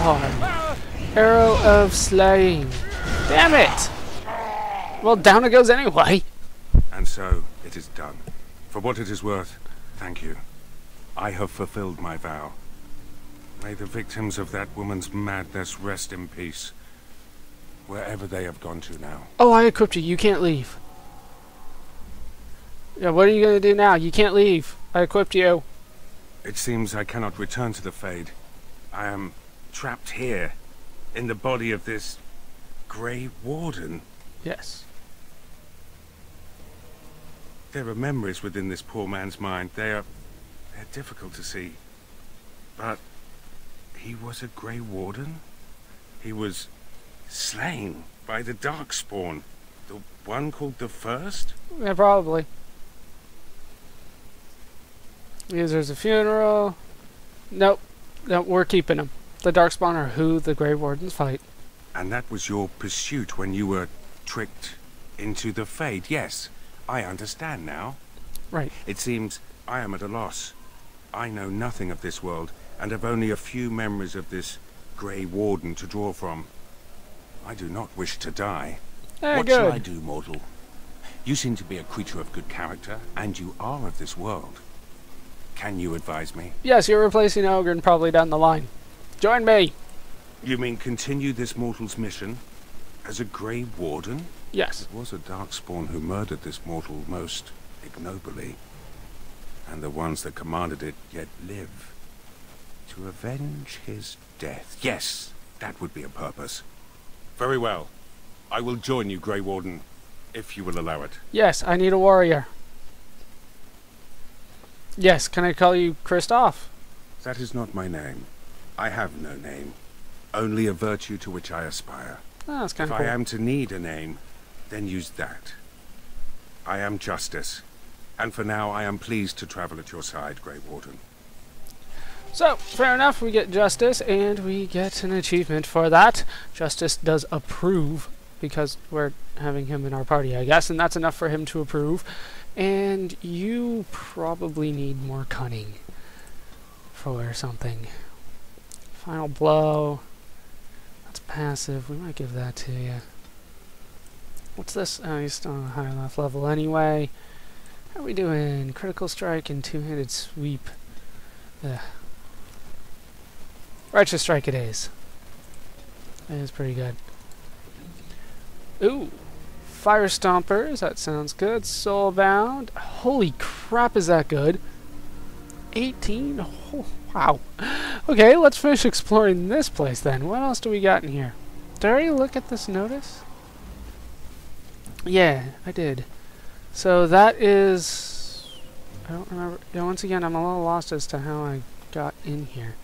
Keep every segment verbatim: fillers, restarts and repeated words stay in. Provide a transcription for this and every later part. hard. Arrow of Slaying. Damn it! Well, down it goes anyway. And so it is done. For what it is worth, thank you. I have fulfilled my vow. May the victims of that woman's madness rest in peace. Wherever they have gone to now. Oh, I equipped you. You can't leave. Yeah, what are you going to do now? You can't leave. I equipped you. It seems I cannot return to the Fade. I am trapped here, in the body of this Grey Warden. Yes. There are memories within this poor man's mind. They are they're difficult to see. But he was a Grey Warden? He was slain by the Darkspawn. The one called the First? Yeah, probably. Because there's a funeral. Nope. No, we're keeping him. The Darkspawn are who the Grey Wardens fight. And that was your pursuit when you were tricked into the Fade. Yes, I understand now. Right. It seems I am at a loss. I know nothing of this world, and have only a few memories of this Grey Warden to draw from. I do not wish to die. There what good. Shall I do, mortal? You seem to be a creature of good character, and you are of this world. Can you advise me? Yes, you're replacing Oghren probably down the line. Join me! You mean continue this mortal's mission? As a Grey Warden? Yes. It was a Darkspawn who murdered this mortal most ignobly. And the ones that commanded it yet live. To avenge his death. Yes, that would be a purpose. Very well. I will join you, Grey Warden, if you will allow it. Yes, I need a warrior. Yes, can I call you Kristoff? That is not my name. I have no name. Only a virtue to which I aspire. Oh, that's kind of cool. If I am to need a name, then use that. I am Justice, and for now I am pleased to travel at your side, Grey Warden. So, fair enough, we get Justice, and we get an achievement for that. Justice does approve, because we're having him in our party, I guess, and that's enough for him to approve. And you probably need more cunning for something. Final blow. That's passive. We might give that to you. What's this? Oh, he's still on a high enough level anyway. How are we doing? Critical strike and two-handed sweep. Ugh. Righteous strike it is. That is pretty good. Ooh. Fire Stompers, that sounds good. Soulbound, holy crap is that good. eighteen, oh, wow. Okay, let's finish exploring this place then. What else do we got in here? Did I already look at this notice? Yeah, I did. So that is... I don't remember. Yeah, once again, I'm a little lost as to how I got in here.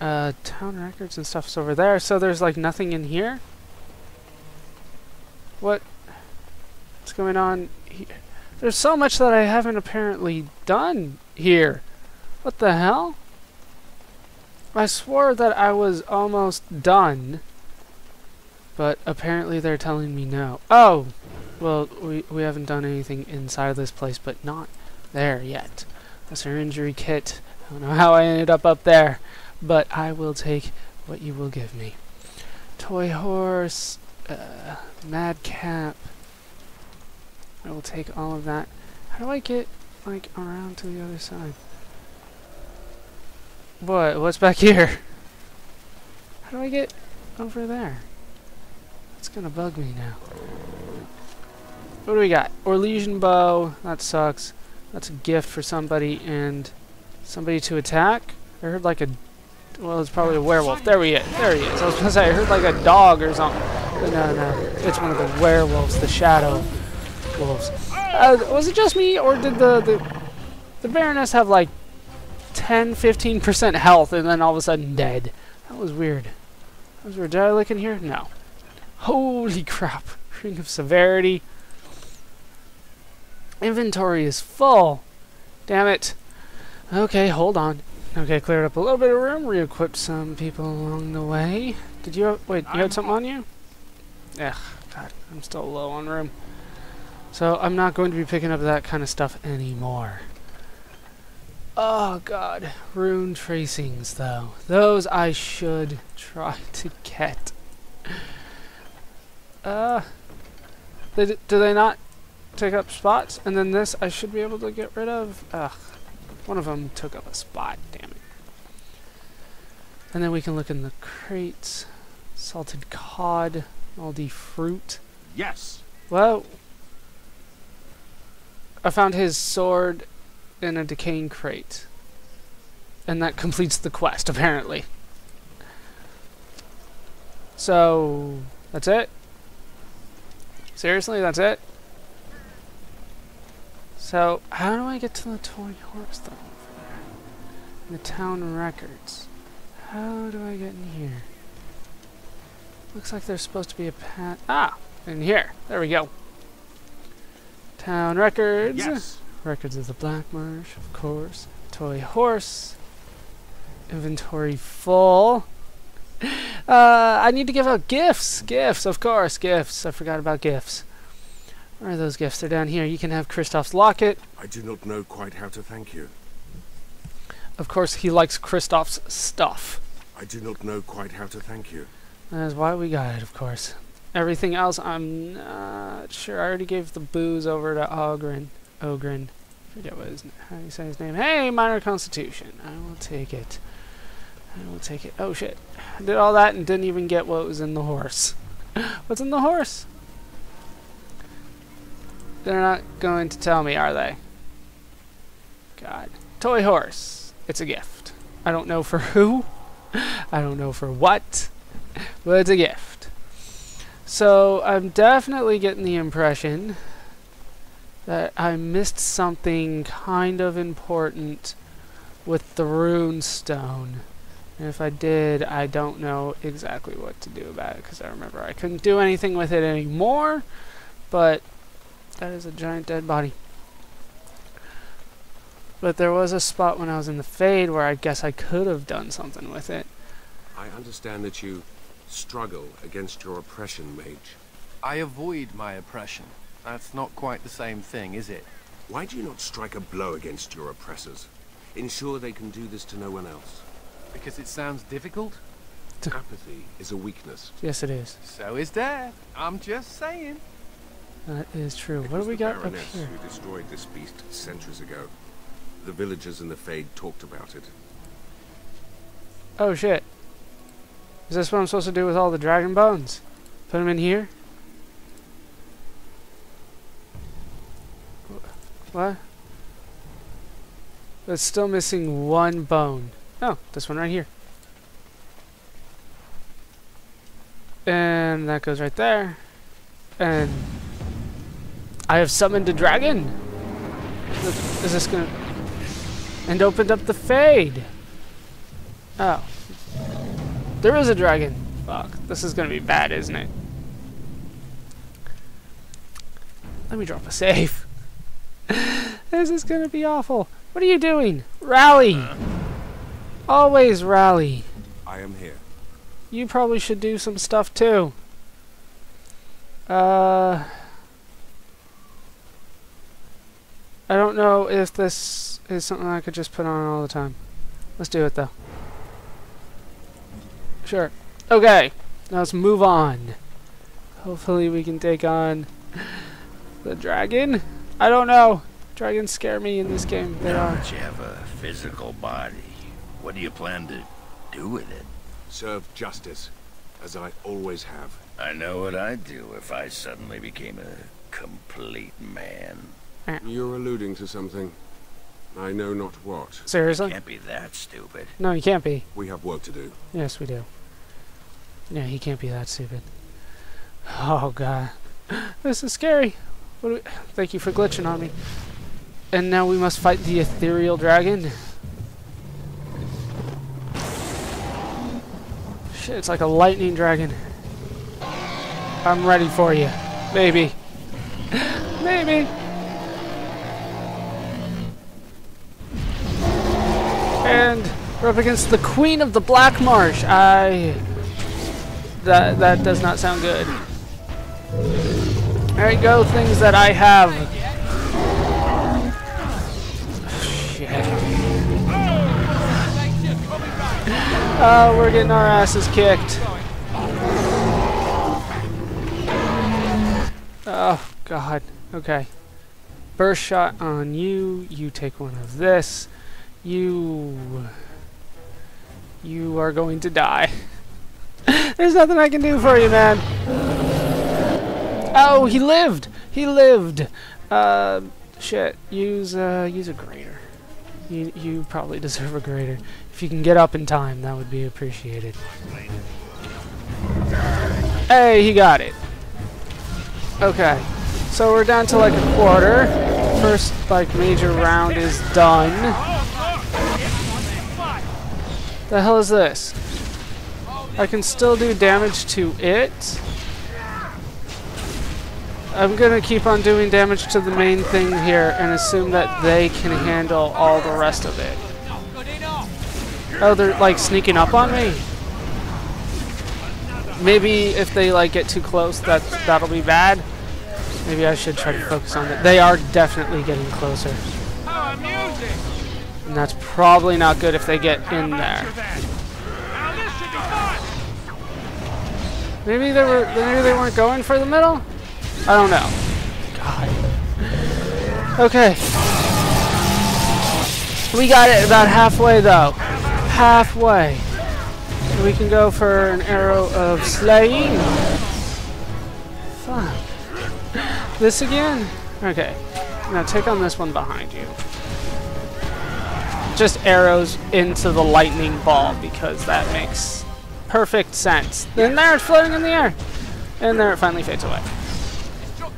Uh, town records and stuff's over there, so there's like nothing in here? What? What's going on here? There's so much that I haven't apparently done here. What the hell? I swore that I was almost done, but apparently they're telling me no. Oh! Well, we, we haven't done anything inside of this place, but not there yet. That's our injury kit. I don't know how I ended up up there, but I will take what you will give me. Toy horse... Uh, Madcap. I will take all of that. How do I get like around to the other side? What? What's back here? How do I get over there? That's gonna bug me now. What do we got? Orlesian bow. That sucks. That's a gift for somebody and somebody to attack. I heard like a. Well, it's probably a werewolf. There we is. There he is. I was gonna say I heard like a dog or something. No, no, it's one of the werewolves, the shadow wolves. Uh, was it just me, or did the the, the Baroness have like ten, fifteen percent health and then all of a sudden dead? That was weird. That was weird. Did I look in here? No. Holy crap. Ring of Severity. Inventory is full. Damn it. Okay, hold on. Okay, cleared up a little bit of room, re-equipped some people along the way. Did you have, wait, you had something on you? Ugh, God, I'm still low on room. So I'm not going to be picking up that kind of stuff anymore. Oh god, rune tracings though. Those I should try to get. Uh, they d do they not take up spots? And then this I should be able to get rid of? Ugh, one of them took up a spot, damn it. And then we can look in the crates. Salted cod, all the fruit. Yes. Well, I found his sword in a decaying crate. And that completes the quest, apparently. So, that's it? Seriously, that's it? So, how do I get to the toy horse though? The town records. How do I get in here? Looks like there's supposed to be a path. Ah! In here. There we go. Town records. Yes. Records of the Black Marsh, of course. Toy horse. Inventory full. Uh, I need to give out gifts. Gifts, of course. Gifts. I forgot about gifts. Where are those gifts? They're down here. You can have Kristoff's locket. I do not know quite how to thank you. Of course, he likes Kristoff's stuff. I do not know quite how to thank you. That's why we got it, of course. Everything else, I'm not sure. I already gave the booze over to Oghren. Oghren. I forget what his, how do you say his name. Hey, minor constitution. I will take it. I will take it. Oh, shit. I did all that and didn't even get what was in the horse. What's in the horse? They're not going to tell me, are they? God. Toy horse. It's a gift. I don't know for who. I don't know for what. But it's a gift. So I'm definitely getting the impression that I missed something kind of important with the rune stone. And if I did, I don't know exactly what to do about it. Because I remember I couldn't do anything with it anymore. But that is a giant dead body. But there was a spot when I was in the Fade where I guess I could have done something with it. I understand that you struggle against your oppression, mage. I avoid my oppression. That's not quite the same thing, is it? Why do you not strike a blow against your oppressors? Ensure they can do this to no one else. Because it sounds difficult? Apathy is a weakness. Yes, it is. So is death. I'm just saying. That is true. It what do we got up here? Who destroyed this beast centuries ago. The villagers in the Fade talked about it. Oh shit. Is this what I'm supposed to do with all the dragon bones? Put them in here? What? It's still missing one bone. Oh, this one right here. And that goes right there. And I have summoned a dragon! Is this gonna... And opened up the Fade. Oh. There is a dragon. Fuck. This is going to be bad, isn't it? Let me drop a save. This is going to be awful. What are you doing? Rally. Uh. Always rally. I am here. You probably should do some stuff too. Uh... I don't know if this is something I could just put on all the time. Let's do it though. Sure. Okay. Now let's move on. Hopefully we can take on the dragon. I don't know. Dragons scare me in this game. They are. Don't you have a physical body? What do you plan to do with it? Serve justice, as I always have. I know what I'd do if I suddenly became a complete man. You're alluding to something. I know not what. Seriously? You can't be that stupid. No, you can't be. We have work to do. Yes, we do. No, he can't be that stupid. Oh, God. This is scary. What do we... Thank you for glitching on me. And now we must fight the ethereal dragon. Shit, it's like a lightning dragon. I'm ready for you. Maybe. Maybe. And we're up against the Queen of the Black Marsh. I... That, that does not sound good. Alright, go things that I have. Shit. Oh, we're getting our asses kicked. Oh, God. Okay. Burst shot on you. You take one of this. You... You are going to die. There's nothing I can do for you, man. Oh, he lived! He lived! Uh, shit. Use, uh, use a grater. You, you probably deserve a grater. If you can get up in time, that would be appreciated. Hey, he got it. Okay. So we're down to like a quarter. First, like, major round is done. The hell is this? I can still do damage to it. I'm gonna keep on doing damage to the main thing here and assume that they can handle all the rest of it. Oh, they're like sneaking up on me? Maybe if they like get too close, that, that'll be bad. Maybe I should try to focus on that. They are definitely getting closer. And that's probably not good if they get in there. Maybe they were, maybe they weren't going for the middle? I don't know. God. Okay. We got it about halfway, though. Halfway. We can go for an Arrow of Slaying. Fuck. This again? Okay. Now take on this one behind you. Just arrows into the lightning ball, because that makes perfect sense. And there it's floating in the air. And there it finally fades away.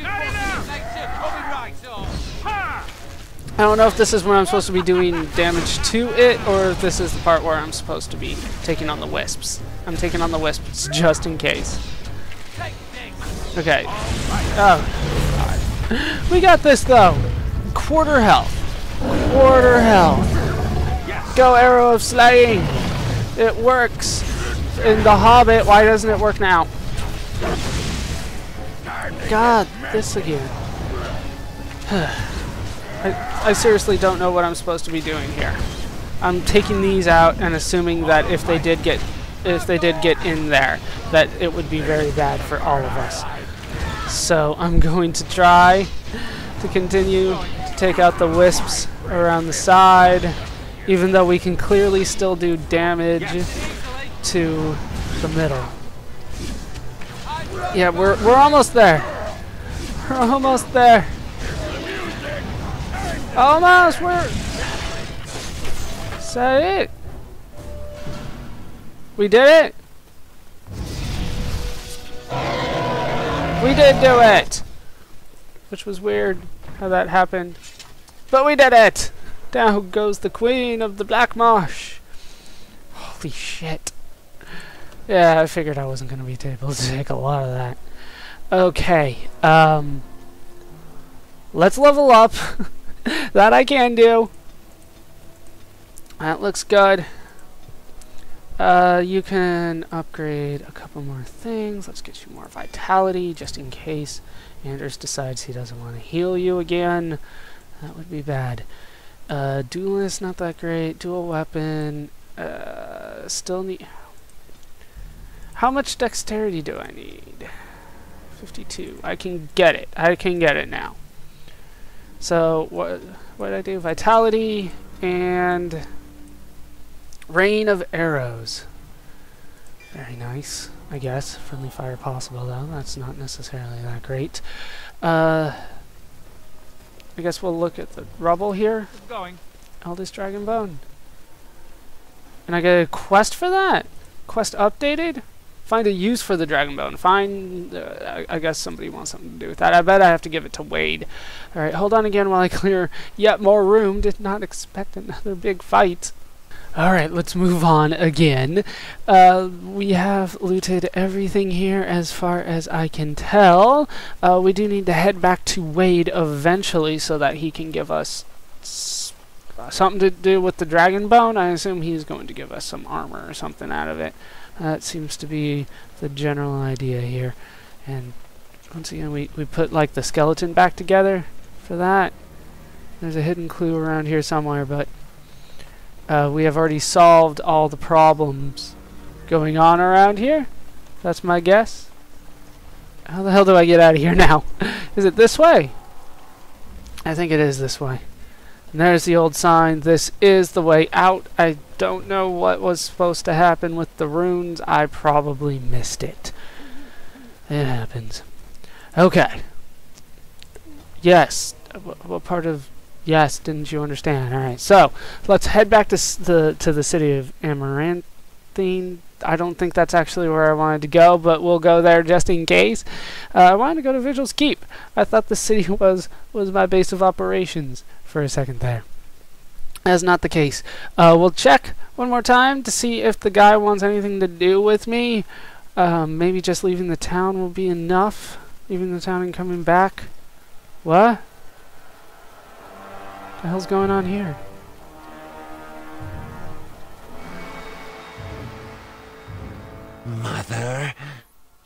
I don't know if this is where I'm supposed to be doing damage to it, or if this is the part where I'm supposed to be taking on the wisps. I'm taking on the wisps just in case. Okay. Oh, God. We got this, though. Quarter health. Quarter health. Go, Arrow of Slaying. It works. In The Hobbit, why doesn't it work now? God, this again. I, I seriously don't know what I'm supposed to be doing here. I'm taking these out and assuming that if they did get if they did get in there, that it would be very bad for all of us. So I'm going to try to continue to take out the wisps around the side, even though we can clearly still do damage to the middle. Yeah, we're we're almost there. We're almost there. Almost, we're... Is that it? We did it? We did do it! Which was weird how that happened. But we did it! Down goes the Queen of the Black Marsh. Holy shit. Yeah, I figured I wasn't going to be able to take a lot of that. Okay, um... let's level up. That I can do. That looks good. Uh, you can upgrade a couple more things. Let's get you more vitality just in case Anders decides he doesn't want to heal you again. That would be bad. Uh, duelist, not that great. Dual weapon. Uh, still need... How much dexterity do I need? fifty-two. I can get it. I can get it now. So what what I do? Vitality and rain of arrows. Very nice, I guess. Friendly fire possible though. That's not necessarily that great. Uh, I guess we'll look at the rubble here. Going. Eldest Dragonbone. And I get a quest for that. Quest updated. Find a use for the Dragonbone. Find... Uh, I, I guess somebody wants something to do with that. I bet I have to give it to Wade. Alright, hold on again while I clear yet more room. Did not expect another big fight. Alright, let's move on again. Uh, we have looted everything here as far as I can tell. Uh, we do need to head back to Wade eventually so that he can give us something to do with the Dragonbone. I assume he's going to give us some armor or something out of it. That uh, seems to be the general idea here. And once again, we, we put like the skeleton back together for that. There's a hidden clue around here somewhere, but Uh, we have already solved all the problems going on around here. That's my guess. How the hell do I get out of here now? Is it this way? I think it is this way. And there's the old sign. This is the way out. I don't know what was supposed to happen with the runes. I probably missed it. It happens. Okay. Yes. What part of... Yes, didn't you understand? All right, so let's head back to s the to the city of Amaranthine. I don't think that's actually where I wanted to go, but we'll go there just in case. Uh, I wanted to go to Vigil's Keep. I thought the city was was my base of operations for a second there. That's not the case. Uh, we'll check one more time to see if the guy wants anything to do with me. Um, maybe just leaving the town will be enough. Leaving the town and coming back. What? What the hell's going on here? Mother?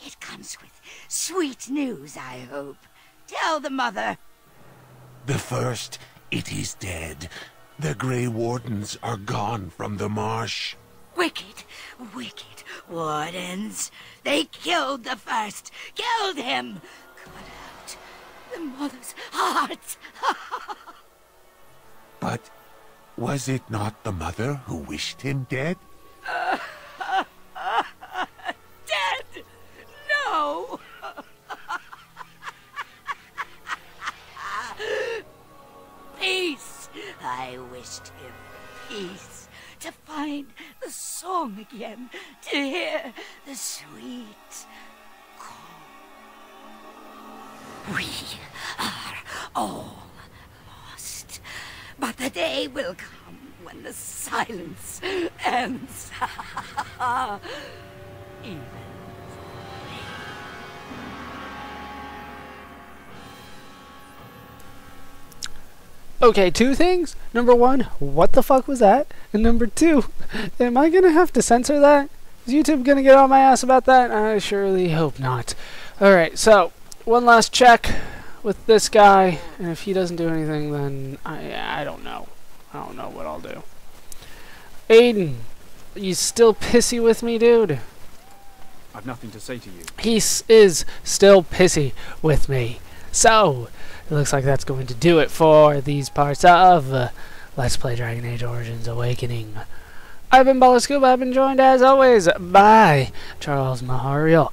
It comes with sweet news, I hope. Tell the mother. The first, it is dead. The Grey Wardens are gone from the marsh. Wicked, wicked Wardens. They killed the first. Killed him. Cut out the mother's heart. But was it not the mother who wished him dead? Uh, uh, uh, dead? No! Peace! I wished him peace. To find the song again. To hear the sweet call. We are all. But the day will come when the silence ends. Even for me. Okay, two things. Number one, what the fuck was that? And number two, am I gonna have to censor that? Is YouTube gonna get on my ass about that? I surely hope not. Alright, so one last check with this guy, and if he doesn't do anything, then I I don't know. I don't know what I'll do. Aiden, you still pissy with me, dude? I've nothing to say to you. He s is still pissy with me. So, it looks like that's going to do it for these parts of uh, Let's Play Dragon Age Origins Awakening. I've been ballerscuba. I've been joined, as always, by Charles Mahariel,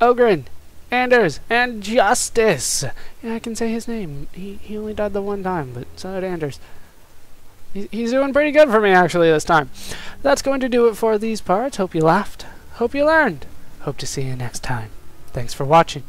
Oghren, Anders, and Justice. Yeah, I can say his name. He, he only died the one time, but so did Anders. He, he's doing pretty good for me, actually, this time. That's going to do it for these parts. Hope you laughed. Hope you learned. Hope to see you next time. Thanks for watching.